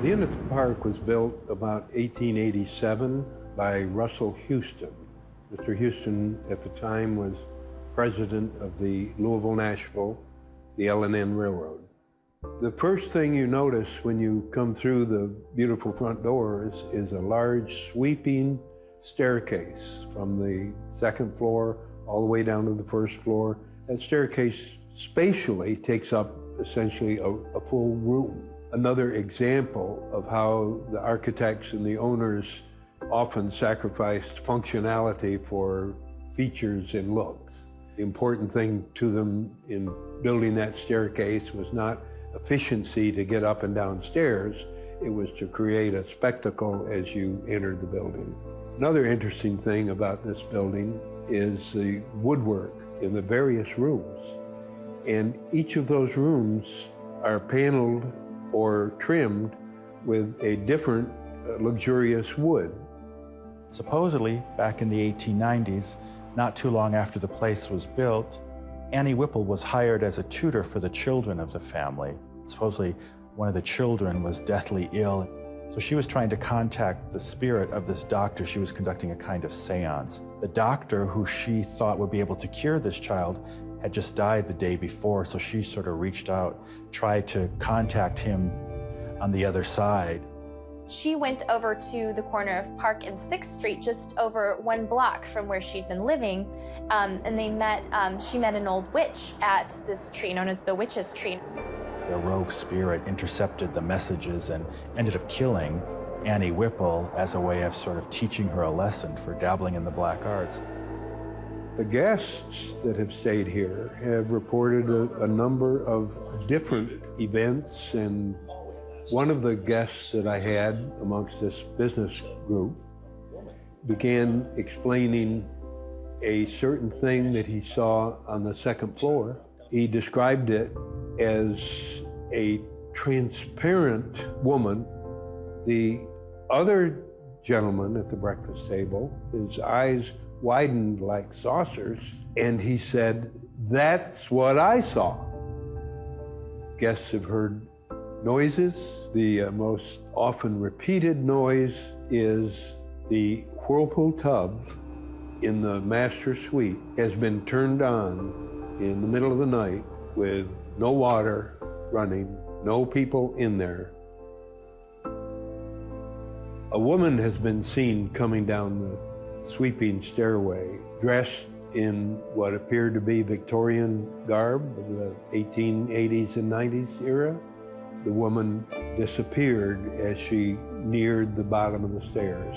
The Inn at the Park was built about 1887 by Russell Houston. Mr. Houston, at the time, was president of the Louisville Nashville, the L&N Railroad. The first thing you notice when you come through the beautiful front doors is a large sweeping staircase from the second floor all the way down to the first floor. That staircase spatially takes up essentially a full room. Another example of how the architects and the owners often sacrificed functionality for features and looks. The important thing to them in building that staircase was not efficiency to get up and down stairs, it was to create a spectacle as you entered the building. Another interesting thing about this building is the woodwork in the various rooms. And each of those rooms are paneled or trimmed with a different luxurious wood. Supposedly, back in the 1890s, not too long after the place was built, Annie Whipple was hired as a tutor for the children of the family. Supposedly, one of the children was deathly ill, so she was trying to contact the spirit of this doctor. She was conducting a kind of seance. The doctor, who she thought would be able to cure this child, had just died the day before, so she sort of reached out, tried to contact him on the other side. She went over to the corner of Park and Sixth Street, just over one block from where she'd been living, and they met. She met an old witch at this tree known as the Witch's Tree. The rogue spirit intercepted the messages and ended up killing Annie Whipple as a way of sort of teaching her a lesson for dabbling in the black arts. The guests that have stayed here have reported a number of different events, and one of the guests that I had amongst this business group began explaining a certain thing that he saw on the second floor. He described it as a transparent woman. The other gentleman at the breakfast table, his eyes widened like saucers, and he said, "That's what I saw." Guests have heard noises. The most often repeated noise is the whirlpool tub in the master suite has been turned on in the middle of the night with no water running, no people in there. A woman has been seen coming down the sweeping stairway, dressed in what appeared to be Victorian garb of the 1880s and 90s era. The woman disappeared as she neared the bottom of the stairs.